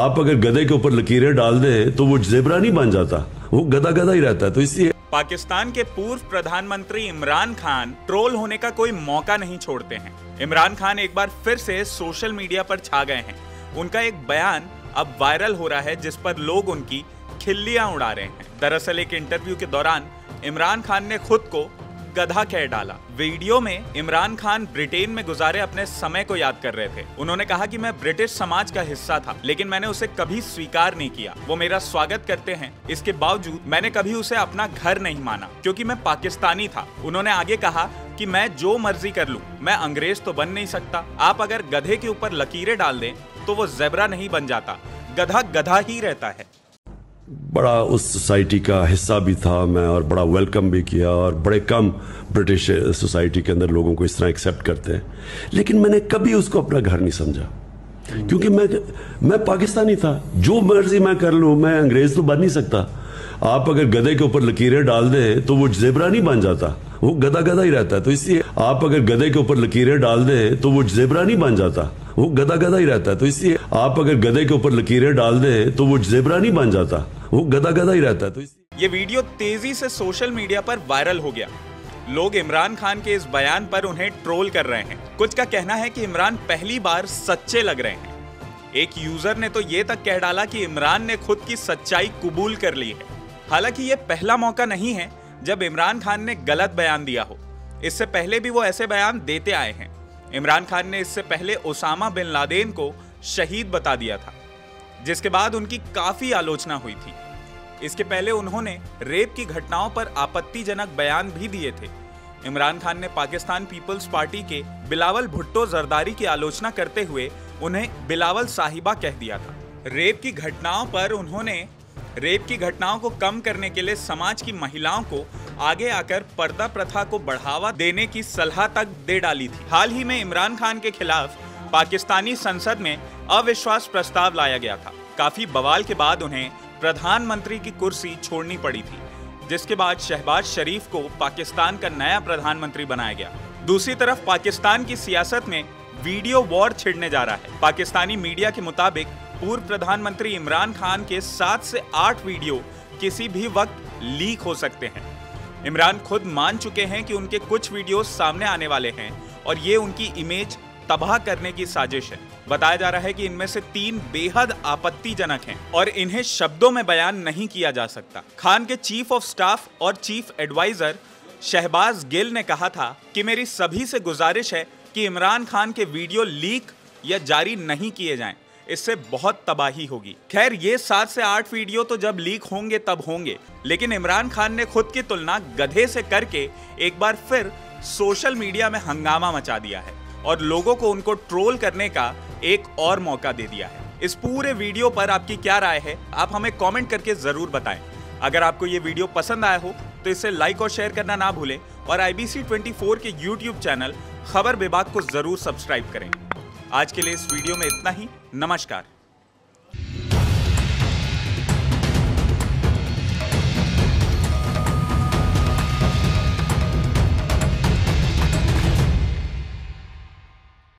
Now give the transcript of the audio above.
आप अगर गधे के ऊपर लकीरें डाल दें तो वो जेबरा नहीं बन जाता, वो गधा गधा ही रहता है। तो इसलिए पाकिस्तान के पूर्व प्रधानमंत्री इमरान खान ट्रोल होने का कोई मौका नहीं छोड़ते हैं। इमरान खान एक बार फिर से सोशल मीडिया पर छा गए हैं। उनका एक बयान अब वायरल हो रहा है जिस पर लोग उनकी खिल्लियां उड़ा रहे हैं। दरअसल एक इंटरव्यू के दौरान इमरान खान ने खुद को गधा कह डाला। वीडियो में इमरान खान ब्रिटेन में गुजारे अपने समय को याद कर रहे थे। उन्होंने कहा कि मैं ब्रिटिश समाज का हिस्सा था, लेकिन मैंने उसे कभी स्वीकार नहीं किया। वो मेरा स्वागत करते हैं, इसके बावजूद मैंने कभी उसे अपना घर नहीं माना क्योंकि मैं पाकिस्तानी था। उन्होंने आगे कहा कि मैं जो मर्जी कर लूं, मैं अंग्रेज तो बन नहीं सकता। आप अगर गधे के ऊपर लकीरें डाल दें तो वो जेबरा नहीं बन जाता, गधा गधा ही रहता है। बड़ा उस सोसाइटी का हिस्सा भी था मैं और बड़ा वेलकम भी किया, और बड़े कम ब्रिटिश सोसाइटी के अंदर लोगों को इस तरह एक्सेप्ट करते हैं। लेकिन मैंने कभी उसको अपना घर नहीं समझा क्योंकि मैं पाकिस्तानी था। जो मर्जी मैं कर लूँ, मैं अंग्रेज़ तो बन नहीं सकता। आप अगर गधे के ऊपर लकीरें डाल दें तो वो जेबरा नहीं बन जाता, वो गधा गधा ही रहता है। तो इसलिए आप अगर गधे के ऊपर लकीरें डाल दें तो वो जेबरा नहीं बन जाता, वो गधा गधा ही रहता है। तो इसलिए आप अगर गधे के ऊपर लकीरें डाल दें तो वो जेबरा नहीं बन जाता, वो गधा गधा ही रहता है। तो ये वीडियो तेजी से सोशल मीडिया पर वायरल हो गया। लोग इमरान खान के इस बयान पर उन्हें ट्रोल कर रहे हैं। कुछ का कहना है कि इमरान पहली बार सच्चे लग रहे हैं। एक यूजर ने तो ये तक कह डाला कि इमरान ने खुद की सच्चाई कबूल कर ली है। हालांकि ये पहला मौका नहीं है जब इमरान खान ने गलत बयान दिया हो। इससे पहले भी वो ऐसे बयान देते आए हैं। इमरान खान ने इससे पहले ओसामा बिन लादेन को शहीद बता दिया था, जिसके बाद उनकी काफ़ी आलोचना हुई थी। इसके पहले उन्होंने रेप की घटनाओं पर आपत्तिजनक बयान भी दिए थे। इमरान खान ने पाकिस्तान पीपल्स पार्टी के बिलावल भुट्टो जरदारी की आलोचना करते हुए उन्हें बिलावल साहिबा कह दिया था। रेप की घटनाओं को कम करने के लिए समाज की महिलाओं को आगे आकर पर्दा प्रथा को बढ़ावा देने की सलाह तक दे डाली थी। हाल ही में इमरान खान के खिलाफ पाकिस्तानी संसद में अविश्वास प्रस्ताव लाया गया था। काफी बवाल के बाद उन्हें प्रधानमंत्री की कुर्सी छोड़नी पड़ी थी, जिसके बाद शहबाज शरीफ को पाकिस्तान का नया प्रधानमंत्री बनाया गया। दूसरी तरफ पाकिस्तान की सियासत में वीडियो वॉर छिड़ने जा रहा है। पाकिस्तानी मीडिया के मुताबिक पूर्व प्रधानमंत्री इमरान खान के 7 से 8 वीडियो किसी भी वक्त लीक हो सकते हैं। इमरान खुद मान चुके हैं कि उनके कुछ वीडियो सामने आने वाले हैं और ये उनकी इमेज तबाह करने की साजिश है। बताया जा रहा है कि इनमें से 3 बेहद आपत्तिजनक हैं और इन्हें शब्दों में बयान नहीं किया जा सकता। खान के चीफ ऑफ स्टाफ और चीफ एडवाइजर शहबाज गिल ने कहा था कि मेरी सभी से गुजारिश है कि इमरान खान के वीडियो लीक या जारी नहीं किए जाएं, इससे बहुत तबाही होगी। खैर ये 7 से 8 वीडियो तो जब लीक होंगे तब होंगे, लेकिन इमरान खान ने खुद की तुलना गधे से करके एक बार फिर सोशल मीडिया में हंगामा मचा दिया है और लोगों को उनको ट्रोल करने का एक और मौका दे दिया है। इस पूरे वीडियो पर आपकी क्या राय है, आप हमें कमेंट करके जरूर बताएं। अगर आपको ये वीडियो पसंद आया हो तो इसे लाइक और शेयर करना ना भूलें और आईबीसी 24 के YouTube चैनल खबर विभाग को जरूर सब्सक्राइब करें। आज के लिए इस वीडियो में इतना ही। नमस्कार।